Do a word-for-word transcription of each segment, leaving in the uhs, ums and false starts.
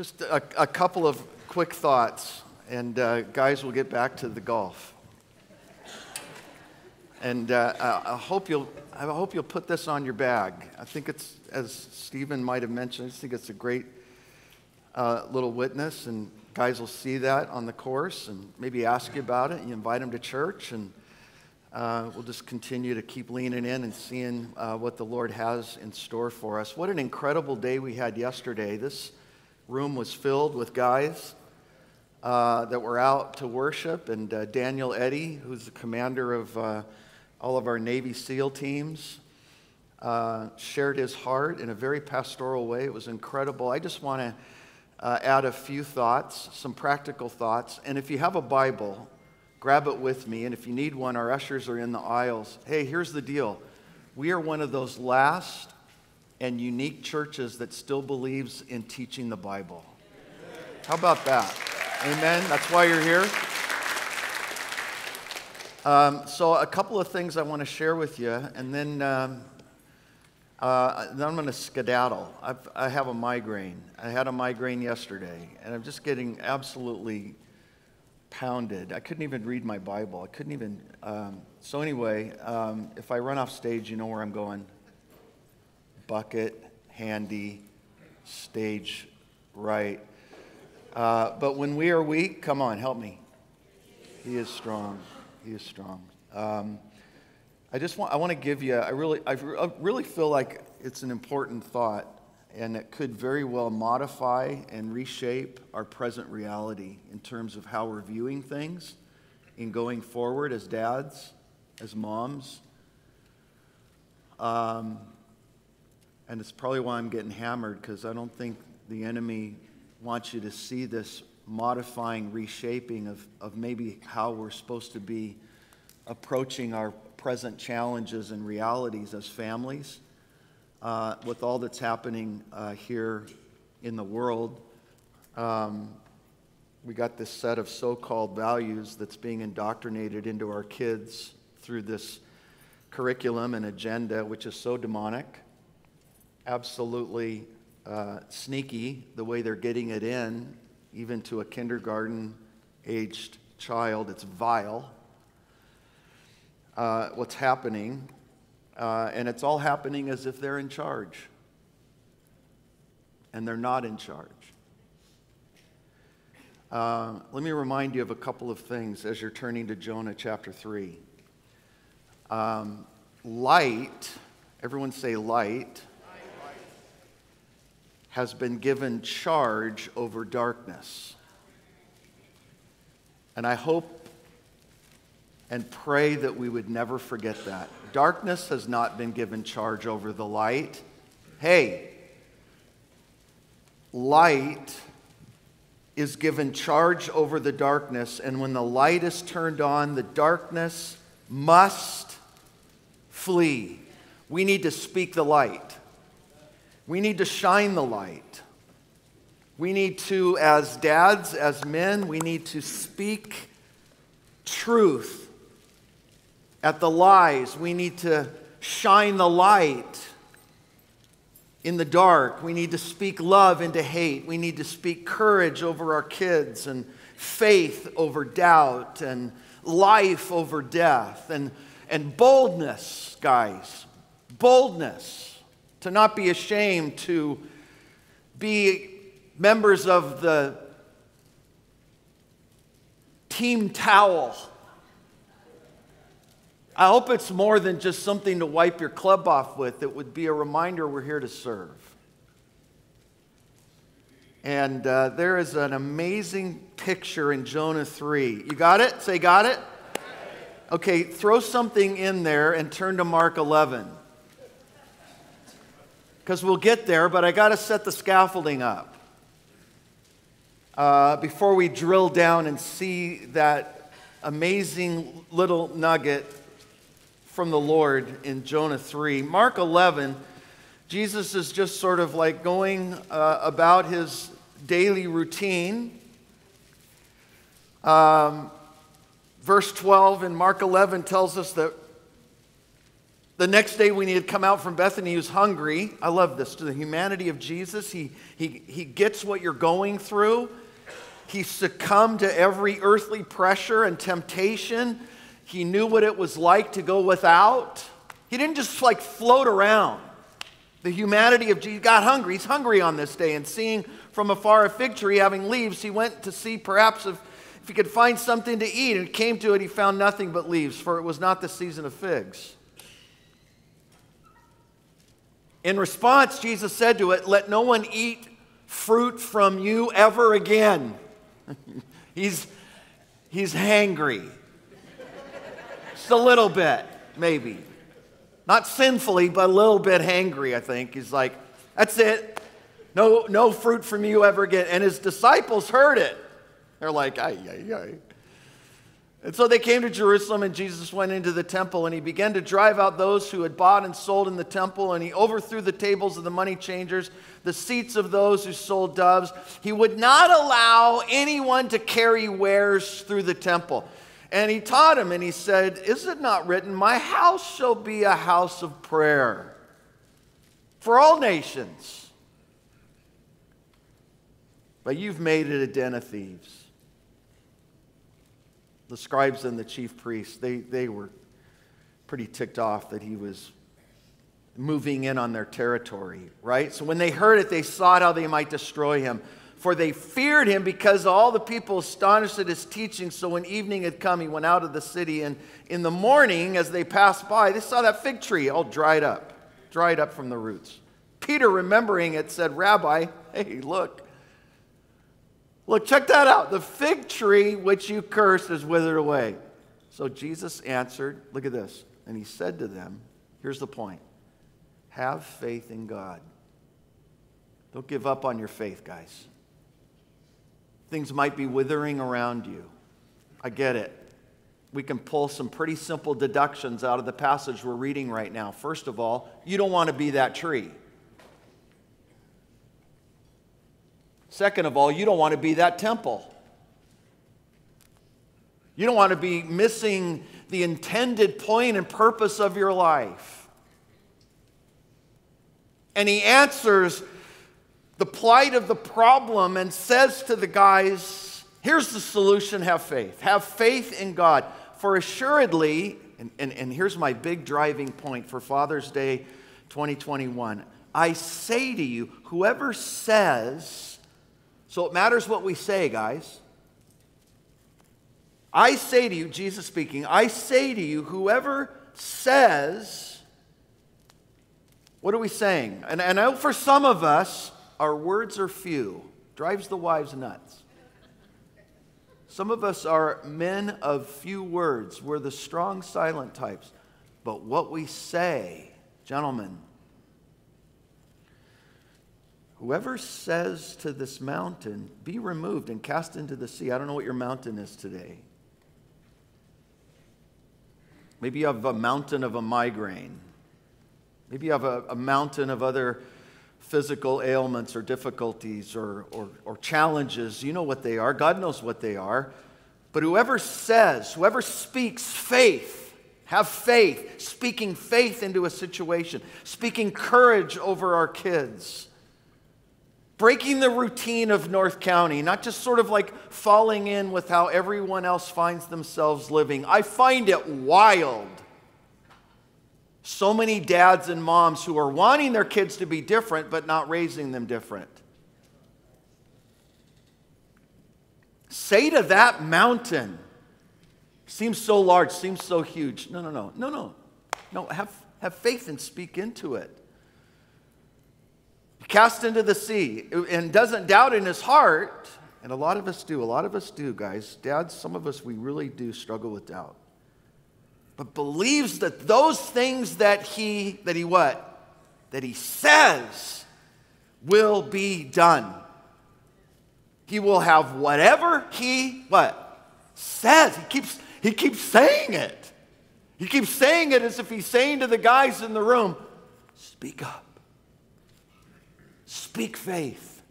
Just a, a couple of quick thoughts, and uh, guys, we'll get back to the golf. And uh, I, I hope you'll—I hope you'll put this on your bag. I think it's, as Stephen might have mentioned, I just think it's a great uh, little witness, and guys will see that on the course, and maybe ask you about it, and you invite them to church, and uh, we'll just continue to keep leaning in and seeing uh, what the Lord has in store for us. What an incredible day we had yesterday! This room was filled with guys uh, that were out to worship, and uh, Daniel Eddy, who's the commander of uh, all of our Navy SEAL teams, uh, shared his heart in a very pastoral way. It was incredible. I just want to uh, add a few thoughts, some practical thoughts, and if you have a Bible, grab it with me, and if you need one, our ushers are in the aisles. Hey, here's the deal. We are one of those last and unique churches that still believes in teaching the Bible. How about that? Amen. That's why you're here. Um, so a couple of things I want to share with you, and then, um, uh, then I'm going to skedaddle. I've, I have a migraine. I had a migraine yesterday, and I'm just getting absolutely pounded. I couldn't even read my Bible. I couldn't even... Um, so anyway, um, if I run off stage, you know where I'm going. Bucket, handy, stage right. Uh, but when we are weak, come on, help me. He is strong. He is strong. Um, I just want—I want to give you. I really, I really feel like it's an important thought, and it could very well modify and reshape our present reality in terms of how we're viewing things, in going forward as dads, as moms. Um, And it's probably why I'm getting hammered, because I don't think the enemy wants you to see this modifying, reshaping of, of maybe how we're supposed to be approaching our present challenges and realities as families. Uh, with all that's happening uh, here in the world, um, we got this set of so-called values that's being indoctrinated into our kids through this curriculum and agenda, which is so demonic. Absolutely uh, sneaky the way they're getting it in, even to a kindergarten-aged child. It's vile, uh, what's happening, uh, and it's all happening as if they're in charge, and they're not in charge. Uh, let me remind you of a couple of things as you're turning to Jonah chapter three. Um, light, everyone say light, has been given charge over darkness. And I hope and pray that we would never forget that. Darkness has not been given charge over the light. Hey, light is given charge over the darkness, and when the light is turned on, the darkness must flee. We need to speak the light. We need to shine the light. We need to, as dads, as men, we need to speak truth at the lies. We need to shine the light in the dark. We need to speak love into hate. We need to speak courage over our kids, and faith over doubt, and life over death, and, and boldness, guys, boldness. To not be ashamed to be members of the team towel. I hope it's more than just something to wipe your club off with. It would be a reminder we're here to serve. And uh, there is an amazing picture in Jonah three. You got it? Say, got it? Okay, throw something in there and turn to Mark eleven. Because we'll get there, but I got to set the scaffolding up uh, before we drill down and see that amazing little nugget from the Lord in Jonah three. Mark eleven, Jesus is just sort of like going uh, about his daily routine. Um, verse twelve in Mark eleven tells us that The next day when he had come out from Bethany, he was hungry. I love this. To the humanity of Jesus, he, he, he gets what you're going through. He succumbed to every earthly pressure and temptation. He knew what it was like to go without. He didn't just like float around. The humanity of Jesus got hungry. He's hungry on this day. And seeing from afar a fig tree having leaves, he went to see perhaps if, if he could find something to eat. And came to it, he found nothing but leaves, for it was not the season of figs. In response, Jesus said to it, "Let no one eat fruit from you ever again." he's, he's hangry. Just a little bit, maybe. Not sinfully, but a little bit hangry, I think. He's like, that's it. No, no fruit from you ever again. And his disciples heard it. They're like, ay, ay, ay. And so they came to Jerusalem, and Jesus went into the temple, and he began to drive out those who had bought and sold in the temple, and he overthrew the tables of the money changers, the seats of those who sold doves. He would not allow anyone to carry wares through the temple. And he taught him, and he said, "Is it not written, my house shall be a house of prayer for all nations? But you've made it a den of thieves." The scribes and the chief priests, they, they were pretty ticked off that he was moving in on their territory, right? So when they heard it, they sought how they might destroy him. For they feared him because all the people astonished at his teaching. So when evening had come, he went out of the city. And in the morning, as they passed by, they saw that fig tree all dried up, dried up from the roots. Peter, remembering it, said, "Rabbi, hey, look. Look, check that out. The fig tree which you cursed is withered away." So Jesus answered, look at this. And he said to them, here's the point. Have faith in God. Don't give up on your faith, guys. Things might be withering around you. I get it. We can pull some pretty simple deductions out of the passage we're reading right now. First of all, you don't want to be that tree. Second of all, you don't want to be that temple. You don't want to be missing the intended point and purpose of your life. And he answers the plight of the problem and says to the guys, here's the solution, have faith. Have faith in God. For assuredly, and, and, and here's my big driving point for Father's Day twenty twenty-one, I say to you, whoever says, so it matters what we say, guys. I say to you, Jesus speaking, I say to you, whoever says, what are we saying? And, and I know for some of us, our words are few. Drives the wives nuts. Some of us are men of few words. We're the strong, silent types. But what we say, gentlemen, whoever says to this mountain, be removed and cast into the sea. I don't know what your mountain is today. Maybe you have a mountain of a migraine. Maybe you have a, a mountain of other physical ailments or difficulties or, or, or challenges. You know what they are. God knows what they are. But whoever says, whoever speaks faith, have faith, speaking faith into a situation, speaking courage over our kids, breaking the routine of North County, not just sort of like falling in with how everyone else finds themselves living. I find it wild. So many dads and moms who are wanting their kids to be different but not raising them different. Say to that mountain, seems so large, seems so huge. No, no, no, no, no. No, have, have faith and speak into it. Cast into the sea and doesn't doubt in his heart. And a lot of us do. A lot of us do, guys. Dads, some of us, we really do struggle with doubt. But believes that those things that he, that he what? That he says will be done. He will have whatever he what? Says. He keeps, he keeps saying it. He keeps saying it as if he's saying to the guys in the room, speak up. Speak faith.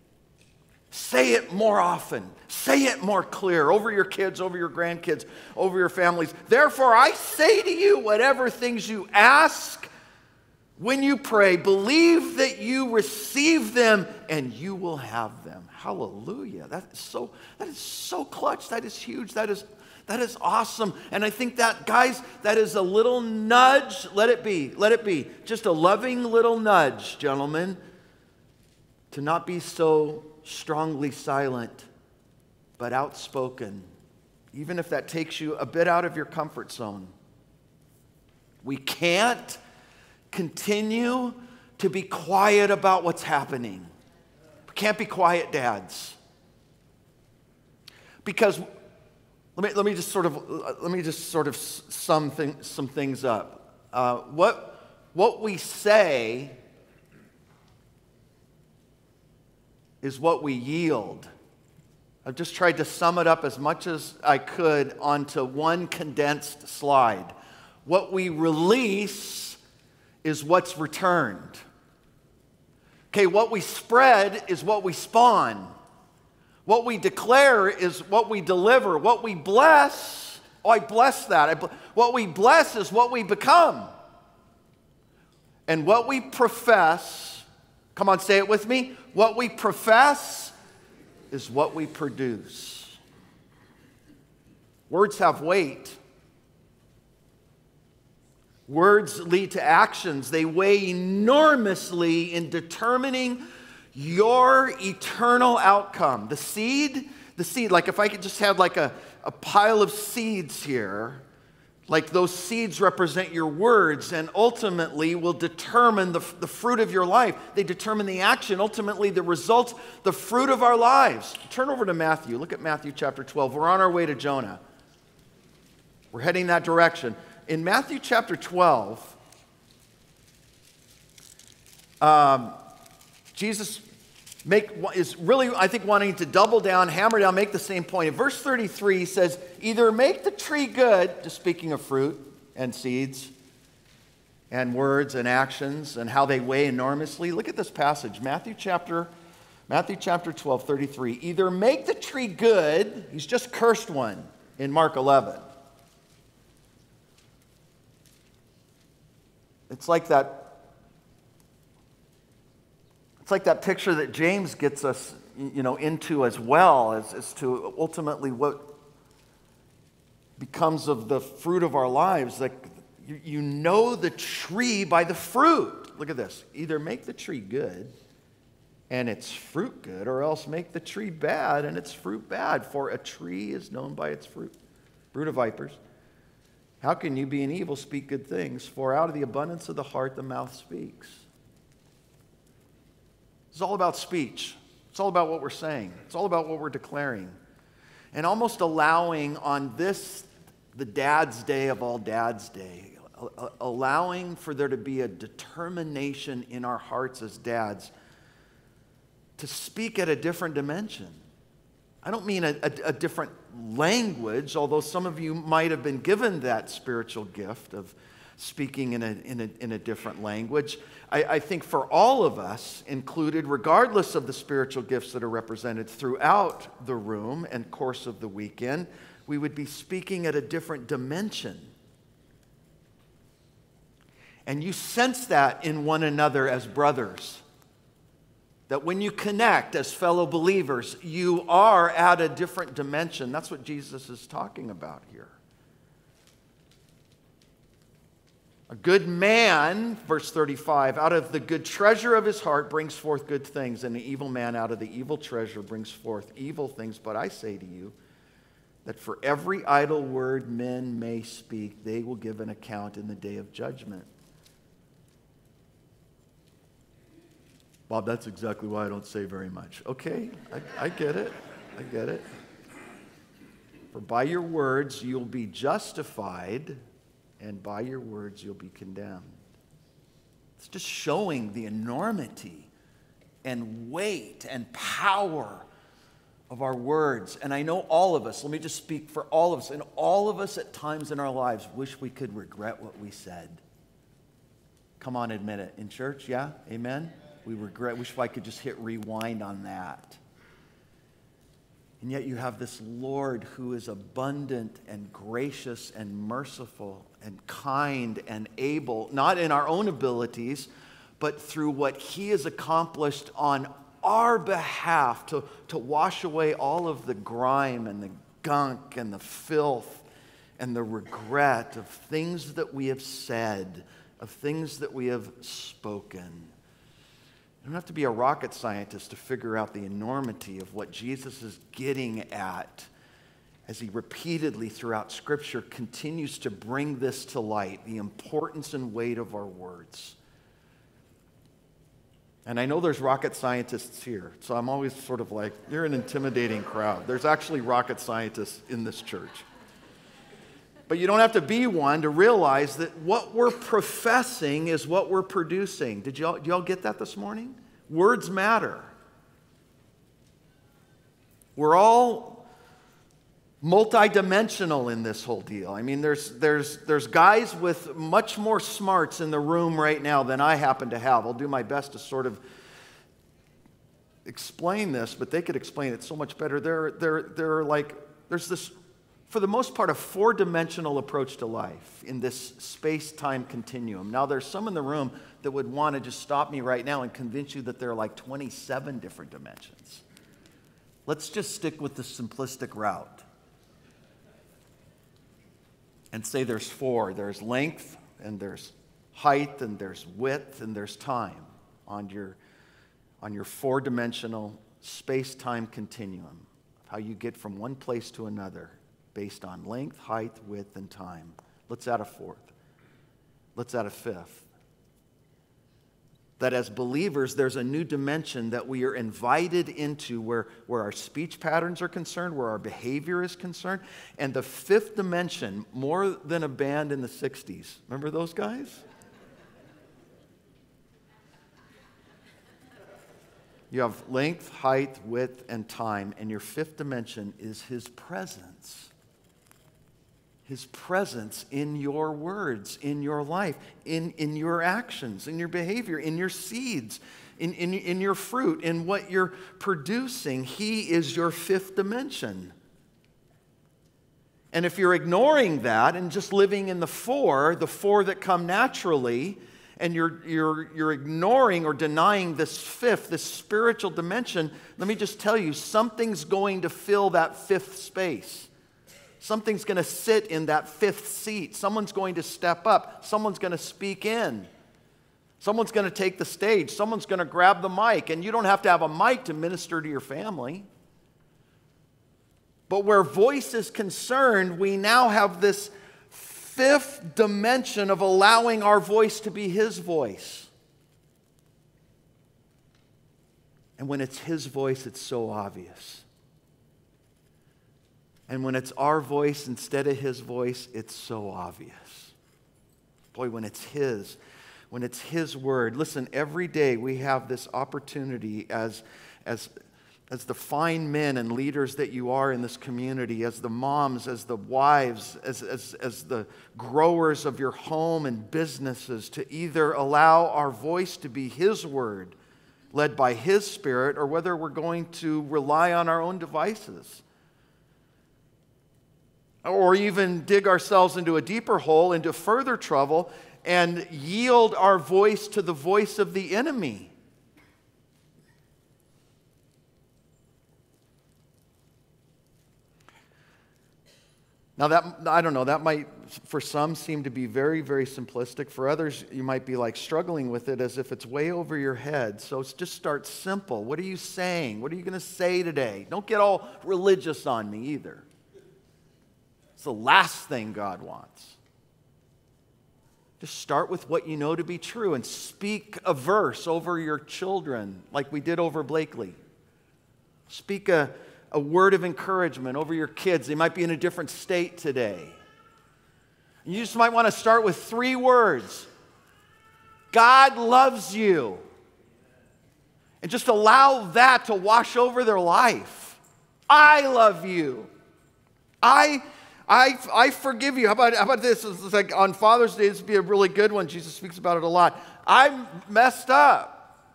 Say it more often. Say it more clear over your kids, over your grandkids, over your families. Therefore, I say to you, whatever things you ask When you pray, believe that you receive them and you will have them. Hallelujah. That is so, that is so clutch. That is huge. That is, that is awesome. And I think that, guys, that is a little nudge. Let it be. Let it be. Just a loving little nudge, gentlemen, to not be so strongly silent, but outspoken, even if that takes you a bit out of your comfort zone. We can't continue to be quiet about what's happening. We can't be quiet dads. Because let me let me just sort of let me just sort of sum thing, some things up. Uh, what what we say is what we yield. I've just tried to sum it up as much as I could onto one condensed slide. What we release is what's returned. Okay, what we spread is what we spawn. What we declare is what we deliver. What we bless, oh, I bless that. I bl- what we bless is what we become. And what we profess, come on, say it with me. What we profess is what we produce. Words have weight. Words lead to actions. They weigh enormously in determining your eternal outcome. The seed, the seed, like if I could just have like a, a pile of seeds here, like those seeds represent your words and ultimately will determine the, the fruit of your life. They determine the action, ultimately the results, the fruit of our lives. Turn over to Matthew. Look at Matthew chapter twelve. We're on our way to Jonah. We're heading that direction. In Matthew chapter twelve, um, Jesus make, is really, I think, wanting to double down, hammer down, make the same point. In verse thirty-three, he says, either make the tree good, just speaking of fruit and seeds and words and actions and how they weigh enormously. Look at this passage, Matthew chapter, Matthew chapter twelve, thirty-three. Either make the tree good, he's just cursed one in Mark eleven. It's like that. It's like that picture that James gets us, you know, into as well as, as to ultimately what becomes of the fruit of our lives. Like you, you know the tree by the fruit. Look at this. Either make the tree good and its fruit good, or else make the tree bad and its fruit bad. For a tree is known by its fruit. Brood of vipers. How can you, being evil, speak good things? For out of the abundance of the heart, the mouth speaks. It's all about speech. It's all about what we're saying. It's all about what we're declaring. And almost allowing on this, the Dad's Day of all Dad's Day, allowing for there to be a determination in our hearts as dads to speak at a different dimension. I don't mean a, a, a different language, although some of you might have been given that spiritual gift of speaking in a, in a, in a different language. I, I think for all of us included, regardless of the spiritual gifts that are represented throughout the room and course of the weekend, we would be speaking at a different dimension. And you sense that in one another as brothers. That when you connect as fellow believers, you are at a different dimension. That's what Jesus is talking about here. A good man, verse thirty-five, out of the good treasure of his heart brings forth good things, and an evil man out of the evil treasure brings forth evil things. But I say to you that for every idle word men may speak, they will give an account in the day of judgment. Bob, that's exactly why I don't say very much. Okay, I, I get it. I get it. For by your words you'll be justified, and by your words you'll be condemned. It's just showing the enormity and weight and power of our words. And I know all of us, let me just speak for all of us, and all of us at times in our lives wish we could regret what we said. Come on, admit it. In church, yeah? Amen? We regret, wish I could just hit rewind on that. And yet you have this Lord who is abundant and gracious and merciful and kind and able, not in our own abilities, but through what he has accomplished on our behalf to, to wash away all of the grime and the gunk and the filth and the regret of things that we have said, of things that we have spoken. You don't have to be a rocket scientist to figure out the enormity of what Jesus is getting at as he repeatedly throughout Scripture continues to bring this to light, the importance and weight of our words. And I know there's rocket scientists here, so I'm always sort of like, you're an intimidating crowd. There's actually rocket scientists in this church. But you don't have to be one to realize that what we're professing is what we're producing. Did y'all, did y'all get that this morning? Words matter. We're all multidimensional in this whole deal. I mean, there's, there's, there's guys with much more smarts in the room right now than I happen to have. I'll do my best to sort of explain this, but they could explain it so much better. They're, they're, they're like, there's this, for the most part, a four-dimensional approach to life in this space-time continuum. Now, there's some in the room that would want to just stop me right now and convince you that there are like twenty-seven different dimensions. Let's just stick with the simplistic route and say there's four. There's length, and there's height, and there's width, and there's time on your, on your four-dimensional space-time continuum, how you get from one place to another, based on length, height, width, and time. Let's add a fourth. Let's add a fifth. That as believers, there's a new dimension that we are invited into where, where our speech patterns are concerned, where our behavior is concerned. And the fifth dimension, more than a band in the sixties. Remember those guys? You have length, height, width, and time. And your fifth dimension is his presence. His presence in your words, in your life, in, in your actions, in your behavior, in your seeds, in, in, in your fruit, in what you're producing. He is your fifth dimension. And if you're ignoring that and just living in the four, the four that come naturally, and you're, you're, you're ignoring or denying this fifth, this spiritual dimension, let me just tell you, something's going to fill that fifth space. Something's going to sit in that fifth seat. Someone's going to step up. Someone's going to speak in. Someone's going to take the stage. Someone's going to grab the mic. And you don't have to have a mic to minister to your family. But where voice is concerned, we now have this fifth dimension of allowing our voice to be his voice. And when it's his voice, it's so obvious. And when it's our voice instead of his voice, it's so obvious. Boy, when it's his, when it's his word. Listen, every day we have this opportunity as, as, as the fine men and leaders that you are in this community, as the moms, as the wives, as, as, as the growers of your home and businesses, to either allow our voice to be his word, led by his Spirit, or whether we're going to rely on our own devices. Or even dig ourselves into a deeper hole, into further trouble, and yield our voice to the voice of the enemy. Now that, I don't know, that might for some seem to be very, very simplistic. For others, you might be like struggling with it as if it's way over your head. So just start simple. What are you saying? What are you going to say today? Don't get all religious on me either. It's the last thing God wants. Just start with what you know to be true and speak a verse over your children like we did over Blakely. Speak a, a word of encouragement over your kids. They might be in a different state today. And you just might want to start with three words. God loves you. And just allow that to wash over their life. I love you. I I, I forgive you. How about, how about this? It's like on Father's Day, this would be a really good one. Jesus speaks about it a lot. I messed up.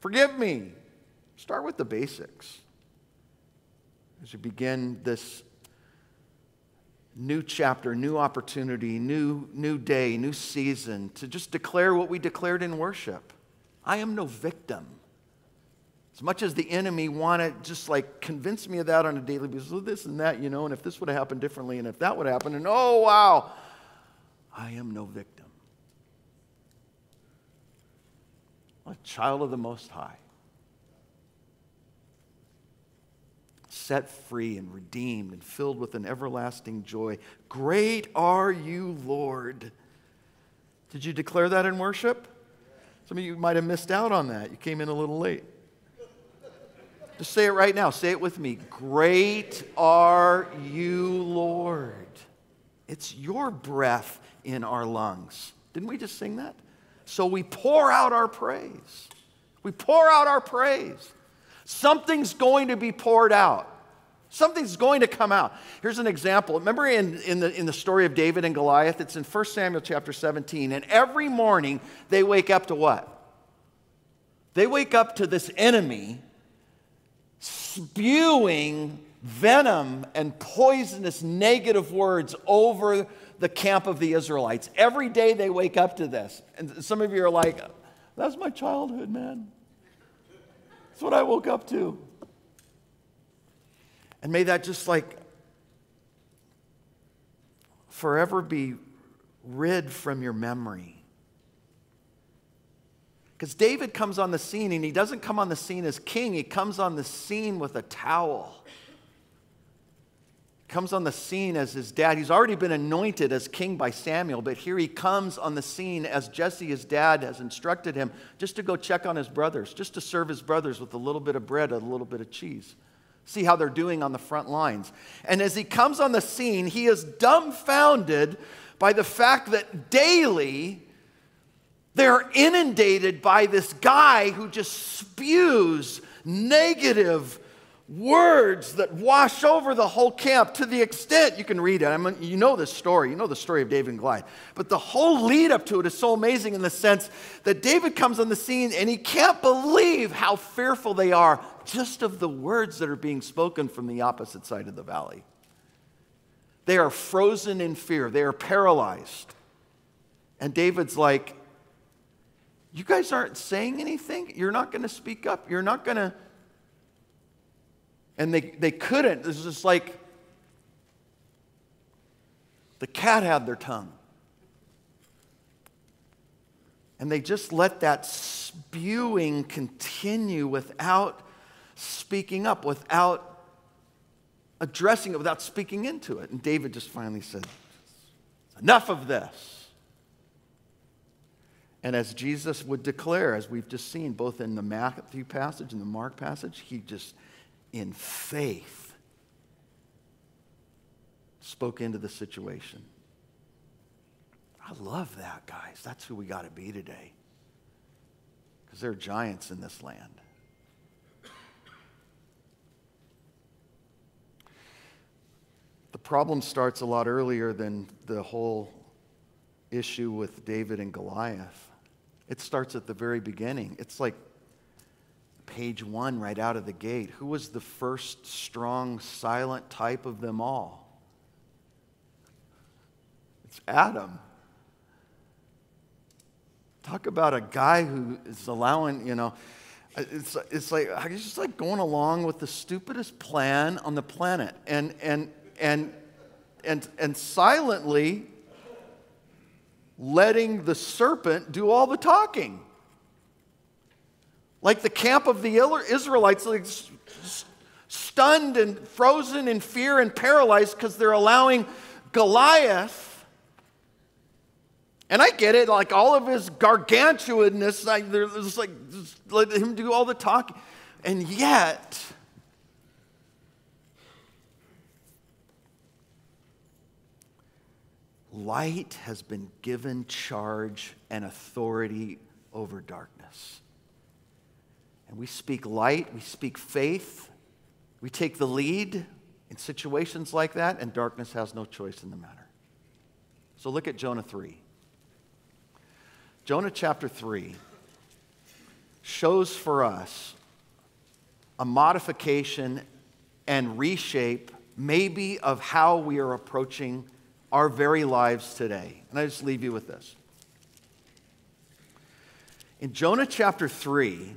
Forgive me. Start with the basics. as we begin this new chapter, new opportunity, new, new day, new season, to just declare what we declared in worship. I am no victim. As much as the enemy wanted, just like convince me of that on a daily basis, well, this and that, you know, and if this would have happened differently, and if that would happen, and oh, wow, I am no victim. I'm a child of the Most High, set free and redeemed and filled with an everlasting joy. Great are you, Lord. Did you declare that in worship? Some of you might have missed out on that. You came in a little late. Just say it right now. Say it with me. Great are you, Lord. It's your breath in our lungs. Didn't we just sing that? So we pour out our praise. We pour out our praise. Something's going to be poured out. Something's going to come out. Here's an example. Remember in, in, the, in the story of David and Goliath? It's in First Samuel chapter seventeen. And every morning they wake up to what? They wake up to this enemy spewing venom and poisonous negative words over the camp of the Israelites. Every day they wake up to this. And some of you are like, that's my childhood, man. That's what I woke up to. And may that just like forever be rid from your memory. Because David comes on the scene, and he doesn't come on the scene as king. He comes on the scene with a towel. He comes on the scene as his dad. He's already been anointed as king by Samuel, but here he comes on the scene as Jesse, his dad, has instructed him just to go check on his brothers, just to serve his brothers with a little bit of bread, a little bit of cheese. See how they're doing on the front lines. And as he comes on the scene, he is dumbfounded by the fact that daily they're inundated by this guy who just spews negative words that wash over the whole camp, to the extent, you can read it, I mean, you know this story, you know the story of David and Goliath, but the whole lead up to it is so amazing in the sense that David comes on the scene and he can't believe how fearful they are just of the words that are being spoken from the opposite side of the valley. They are frozen in fear, they are paralyzed. And David's like, you guys aren't saying anything? You're not going to speak up? You're not going to... And they, they couldn't. It was just like the cat had their tongue. And they just let that spewing continue without speaking up, without addressing it, without speaking into it. And David just finally said, enough of this. And as Jesus would declare, as we've just seen, both in the Matthew passage and the Mark passage, he just, in faith, spoke into the situation. I love that, guys. That's who we got to be today. Because there are giants in this land. The problem starts a lot earlier than the whole issue with David and Goliath. It starts at the very beginning. It's like page one right out of the gate. Who was the first strong, silent type of them all? It's Adam. Talk about a guy who is allowing, you know, it's, it's like, I was just like going along with the stupidest plan on the planet. And, and, and, and, and silently letting the serpent do all the talking. Like the camp of the Israelites, like stunned and frozen in fear and paralyzed because they're allowing Goliath. And I get it, like all of his gargantuanness, like they're just like, just let him do all the talking. And yet, light has been given charge and authority over darkness. And we speak light, we speak faith, we take the lead in situations like that, and darkness has no choice in the matter. So look at Jonah three. Jonah chapter three shows for us a modification and reshape maybe of how we are approaching our very lives today. And I just leave you with this. In Jonah chapter three,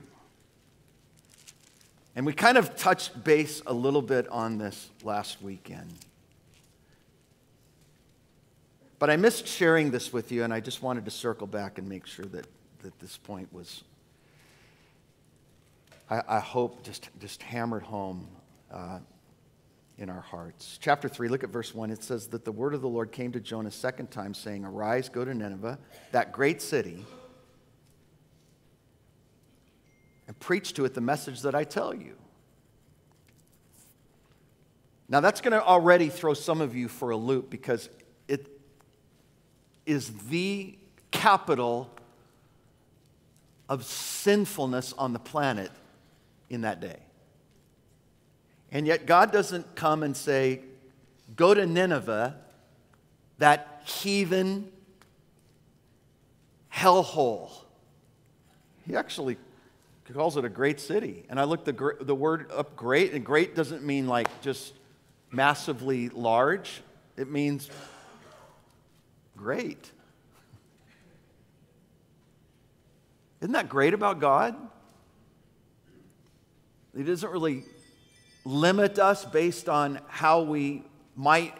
and we kind of touched base a little bit on this last weekend, but I missed sharing this with you, and I just wanted to circle back and make sure that, that this point was, I, I hope, just, just hammered home uh, in our hearts. Chapter three, look at verse one. It says that the word of the Lord came to Jonah a second time, saying, "Arise, go to Nineveh, that great city, and preach to it the message that I tell you." Now that's going to already throw some of you for a loop, because it is the capital of sinfulness on the planet in that day. And yet God doesn't come and say, "Go to Nineveh, that heathen hellhole." He actually calls it a great city. And I looked the, the word up, great, and great doesn't mean like just massively large. It means great. Isn't that great about God? He doesn't really limit us based on how we might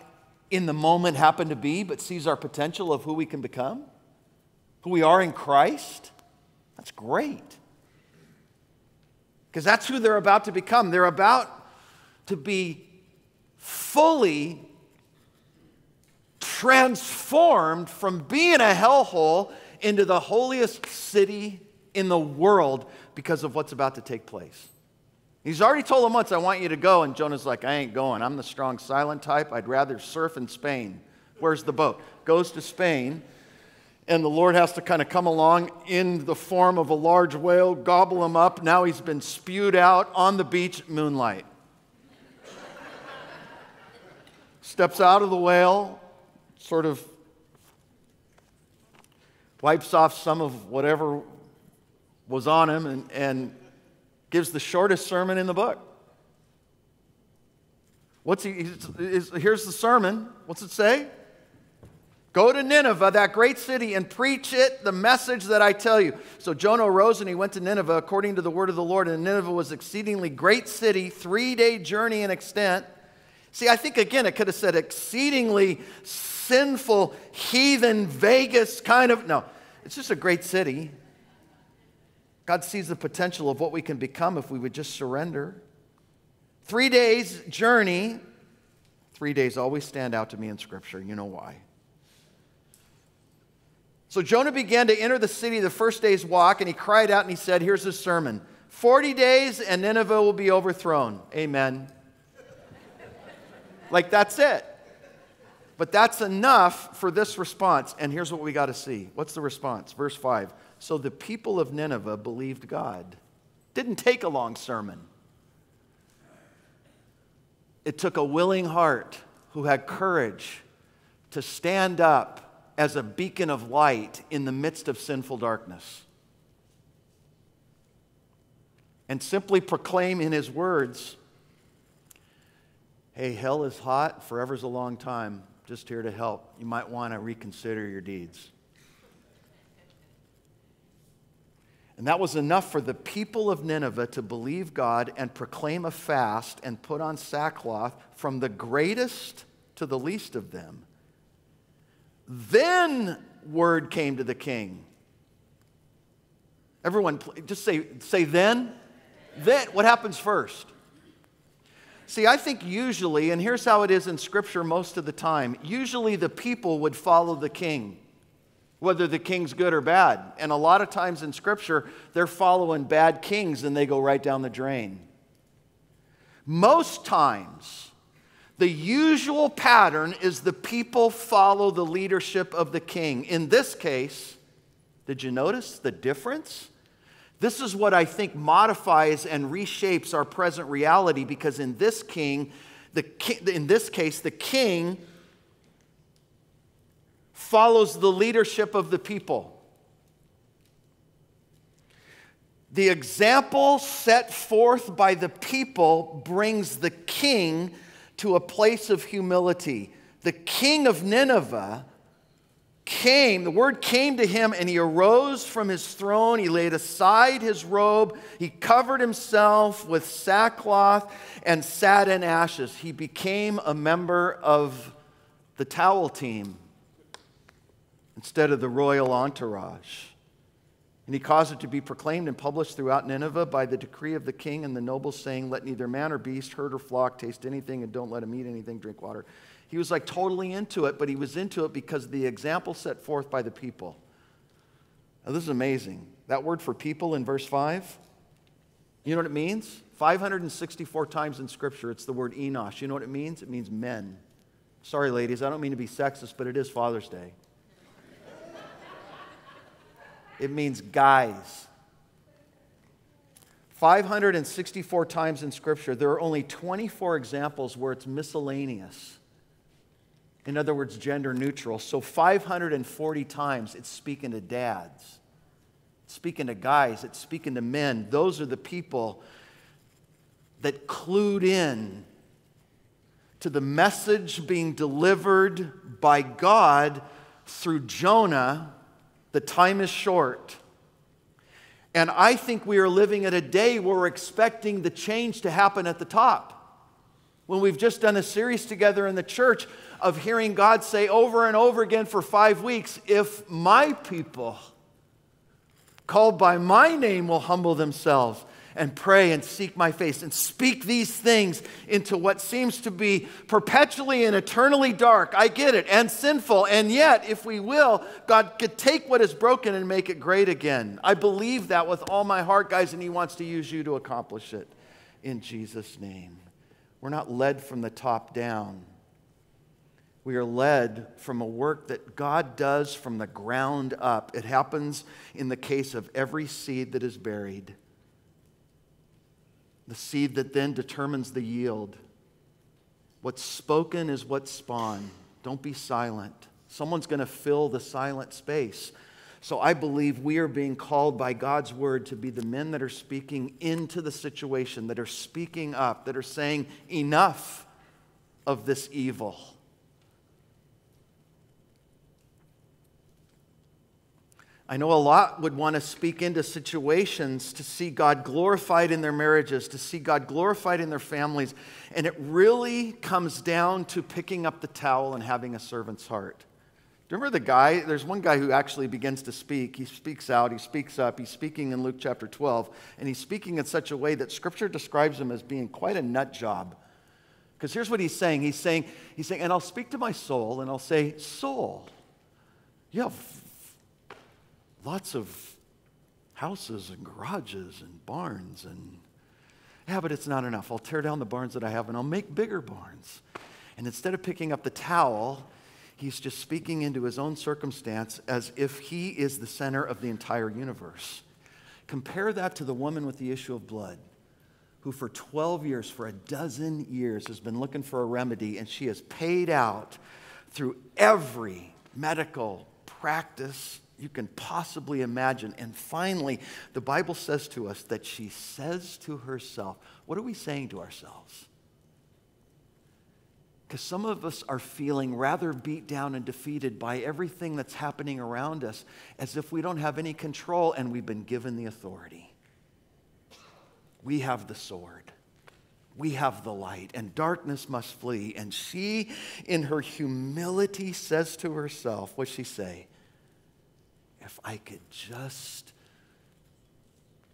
in the moment happen to be, but sees our potential of who we can become, who we are in Christ. That's great. Because that's who they're about to become. They're about to be fully transformed from being a hellhole into the holiest city in the world because of what's about to take place. He's already told them once, "I want you to go." And Jonah's like, "I ain't going. I'm the strong, silent type. I'd rather surf in Spain." Where's the boat? Goes to Spain. And the Lord has to kind of come along in the form of a large whale, gobble him up. Now he's been spewed out on the beach, moonlight. Steps out of the whale, sort of wipes off some of whatever was on him, and, and gives the shortest sermon in the book. What's he, he's, he's, here's the sermon. What's it say? "Go to Nineveh, that great city, and preach it the message that I tell you." So Jonah arose and he went to Nineveh according to the word of the Lord. And Nineveh was an exceedingly great city, three-day journey in extent. See, I think, again, it could have said exceedingly sinful, heathen, Vegas kind of. No, it's just a great city. God sees the potential of what we can become if we would just surrender. Three days journey. Three days always stand out to me in Scripture. You know why. So Jonah began to enter the city the first day's walk, and he cried out and he said, here's his sermon, forty days and Nineveh will be overthrown. Amen. Like, that's it. But that's enough for this response. And here's what we got to see. What's the response? Verse five. So the people of Nineveh believed God. Didn't take a long sermon. It took a willing heart who had courage to stand up as a beacon of light in the midst of sinful darkness, and simply proclaim in his words, "Hey, hell is hot, forever's a long time, just here to help. You might want to reconsider your deeds." And that was enough for the people of Nineveh to believe God and proclaim a fast and put on sackcloth, from the greatest to the least of them. Then word came to the king. Everyone, just say, say then. Then, what happens first? See, I think usually, and here's how it is in Scripture most of the time, usually the people would follow the king, whether the king's good or bad. And a lot of times in Scripture, they're following bad kings and they go right down the drain. Most times, the usual pattern is the people follow the leadership of the king. In this case, did you notice the difference? This is what I think modifies and reshapes our present reality, because in this king, the ki- in this case, the king follows the leadership of the people. The example set forth by the people brings the king to a place of humility. The king of Nineveh came, the word came to him, and he arose from his throne. He laid aside his robe. He covered himself with sackcloth and sat in ashes. He became a member of the towel team instead of the royal entourage. And he caused it to be proclaimed and published throughout Nineveh by the decree of the king and the nobles, saying, "Let neither man or beast, herd or flock, taste anything, and don't let him eat anything, drink water." He was like totally into it, but he was into it because of the example set forth by the people. Now, this is amazing. That word for people in verse five, you know what it means? five hundred sixty-four times in Scripture, it's the word Enosh. You know what it means? It means men. Sorry, ladies, I don't mean to be sexist, but it is Father's Day. It means guys. five hundred sixty-four times in Scripture, there are only twenty-four examples where it's miscellaneous. In other words, gender neutral. So five hundred forty times it's speaking to dads. It's speaking to guys. It's speaking to men. Those are the people that clued in to the message being delivered by God through Jonah. The time is short. And I think we are living at a day where we're expecting the change to happen at the top. When we've just done a series together in the church of hearing God say over and over again for five weeks, "If my people called by my name will humble themselves and pray and seek my face and speak these things into what seems to be perpetually and eternally dark," I get it, and sinful, and yet, if we will, God could take what is broken and make it great again. I believe that with all my heart, guys, and He wants to use you to accomplish it in Jesus' name. We're not led from the top down. We are led from a work that God does from the ground up. It happens in the case of every seed that is buried. The seed that then determines the yield. What's spoken is what's spawned. Don't be silent. Someone's going to fill the silent space. So I believe we are being called by God's word to be the men that are speaking into the situation, that are speaking up, that are saying, "Enough of this evil." I know a lot would want to speak into situations to see God glorified in their marriages, to see God glorified in their families, and it really comes down to picking up the towel and having a servant's heart. Do you remember the guy? There's one guy who actually begins to speak. He speaks out. He speaks up. He's speaking in Luke chapter twelve, and he's speaking in such a way that Scripture describes him as being quite a nut job. Because here's what he's saying. He's saying, he's saying, "And I'll speak to my soul, and I'll say, 'Soul, you have lots of houses and garages and barns, and yeah, but it's not enough. I'll tear down the barns that I have, and I'll make bigger barns.'" And instead of picking up the towel, he's just speaking into his own circumstance as if he is the center of the entire universe. Compare that to the woman with the issue of blood, who for twelve years, for a dozen years, has been looking for a remedy, and she has paid out through every medical practice you can possibly imagine. And finally, the Bible says to us that she says to herself, what are we saying to ourselves? Because some of us are feeling rather beat down and defeated by everything that's happening around us as if we don't have any control, and we've been given the authority. We have the sword. We have the light, and darkness must flee. And she, in her humility, says to herself, what'd she say? "If I could just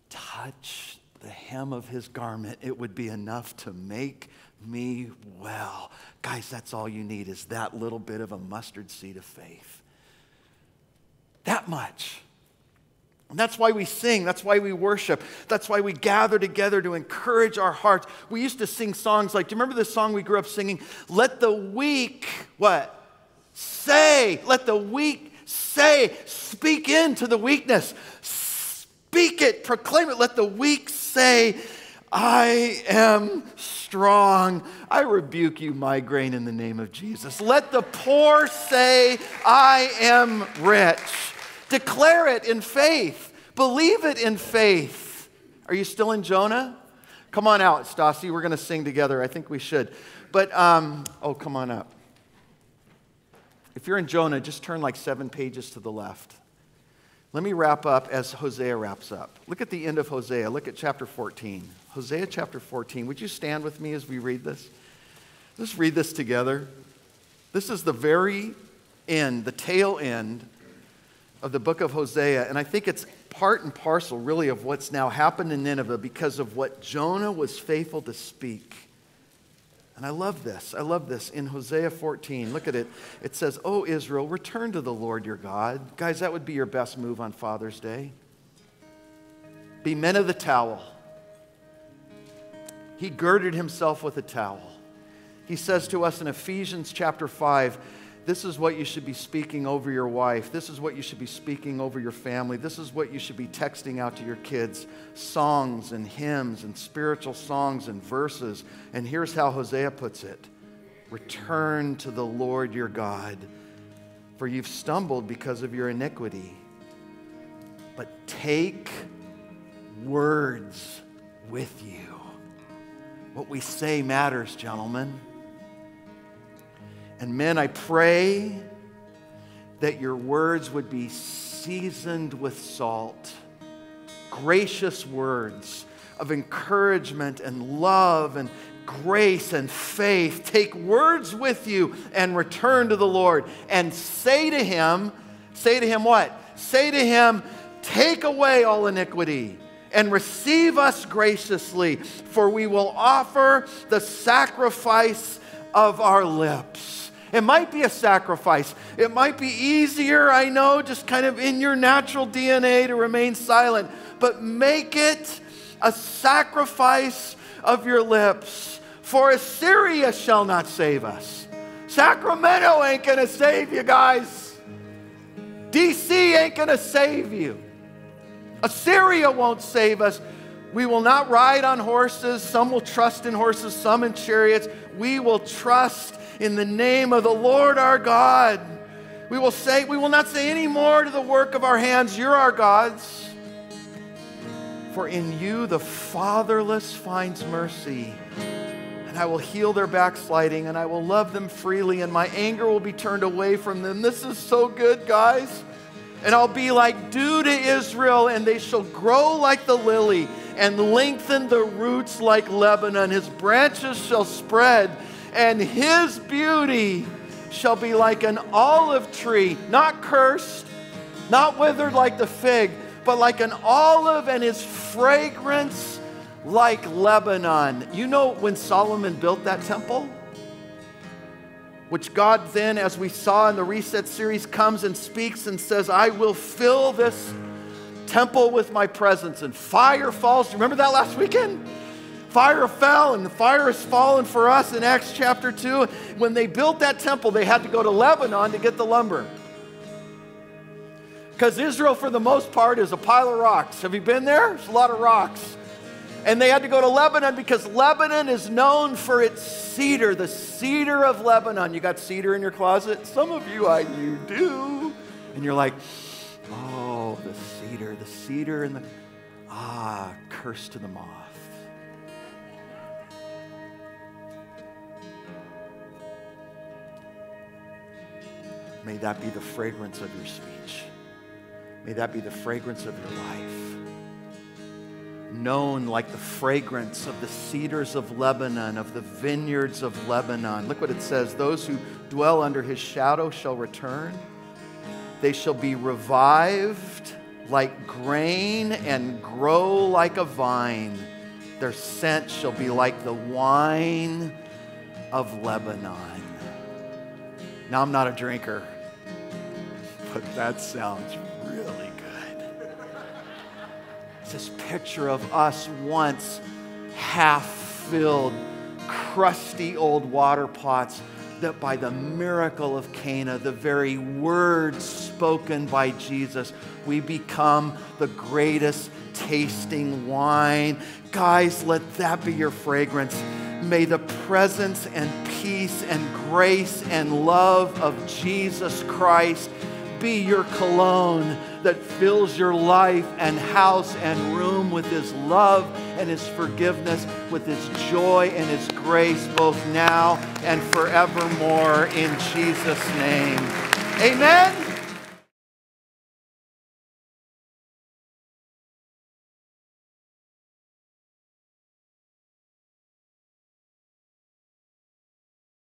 touch the hem of his garment, it would be enough to make me well." Guys, that's all you need, is that little bit of a mustard seed of faith. That much. And that's why we sing. That's why we worship. That's why we gather together to encourage our hearts. We used to sing songs like, do you remember the song we grew up singing? Let the weak, what? Say. Let the weak say, speak into the weakness. Speak it, proclaim it. Let the weak say, "I am strong. I rebuke you, migraine, in the name of Jesus." Let the poor say, "I am rich." Declare it in faith. Believe it in faith. Are you still in Jonah? Come on out, Stassi. We're going to sing together. I think we should. But, um, oh, come on up. If you're in Jonah, just turn like seven pages to the left. Let me wrap up as Hosea wraps up. Look at the end of Hosea. Look at chapter fourteen. Hosea chapter fourteen. Would you stand with me as we read this? Let's read this together. This is the very end, the tail end of the book of Hosea. And I think it's part and parcel, really, of what's now happened in Nineveh because of what Jonah was faithful to speak. And I love this. I love this. In Hosea fourteen, look at it. It says, "O Israel, return to the Lord your God." Guys, that would be your best move on Father's Day. Be men of the towel. He girded himself with a towel. He says to us in Ephesians chapter five, this is what you should be speaking over your wife. This is what you should be speaking over your family. This is what you should be texting out to your kids. Songs and hymns and spiritual songs and verses. And here's how Hosea puts it. Return to the Lord your God, for you've stumbled because of your iniquity. But take words with you. What we say matters, gentlemen. And men, I pray that your words would be seasoned with salt, gracious words of encouragement and love and grace and faith. Take words with you and return to the Lord and say to him, say to him what? Say to him, take away all iniquity and receive us graciously, for we will offer the sacrifice of our lips. It might be a sacrifice. It might be easier, I know, just kind of in your natural D N A to remain silent. But make it a sacrifice of your lips. For Assyria shall not save us. Sacramento ain't going to save you, guys. D C ain't going to save you. Assyria won't save us. We will not ride on horses. Some will trust in horses, some in chariots. We will trust in the name of the Lord our God. We will say, we will not say any more to the work of our hands, you're our gods. For in you the fatherless finds mercy. And I will heal their backsliding, and I will love them freely, and my anger will be turned away from them. This is so good, guys. And I'll be like dew to Israel, and they shall grow like the lily, and lengthen the roots like Lebanon. His branches shall spread, and his beauty shall be like an olive tree, not cursed, not withered like the fig, but like an olive, and his fragrance like Lebanon. You know when Solomon built that temple? Which God then, as we saw in the Reset series, comes and speaks and says, I will fill this temple with my presence. And fire falls. Do you remember that last weekend? Fire fell, and the fire has fallen for us in Acts chapter two. When they built that temple, they had to go to Lebanon to get the lumber. Because Israel, for the most part, is a pile of rocks. Have you been there? There's a lot of rocks. And they had to go to Lebanon because Lebanon is known for its cedar, the cedar of Lebanon. You got cedar in your closet? Some of you, I you do. And you're like, oh, the cedar, the cedar and the, ah, curse to the moth. May that be the fragrance of your speech. May that be the fragrance of your life. Known like the fragrance of the cedars of Lebanon, of the vineyards of Lebanon. Look what it says. Those who dwell under his shadow shall return. They shall be revived like grain and grow like a vine. Their scent shall be like the wine of Lebanon. Now, I'm not a drinker, but that sounds really good. It's this picture of us once half-filled, crusty old water pots that by the miracle of Cana, the very words spoken by Jesus, we become the greatest tasting wine. Guys, let that be your fragrance. May the presence and peace and grace and love of Jesus Christ be your cologne that fills your life and house and room with His love and His forgiveness, with His joy and His grace, both now and forevermore, in Jesus' name. Amen.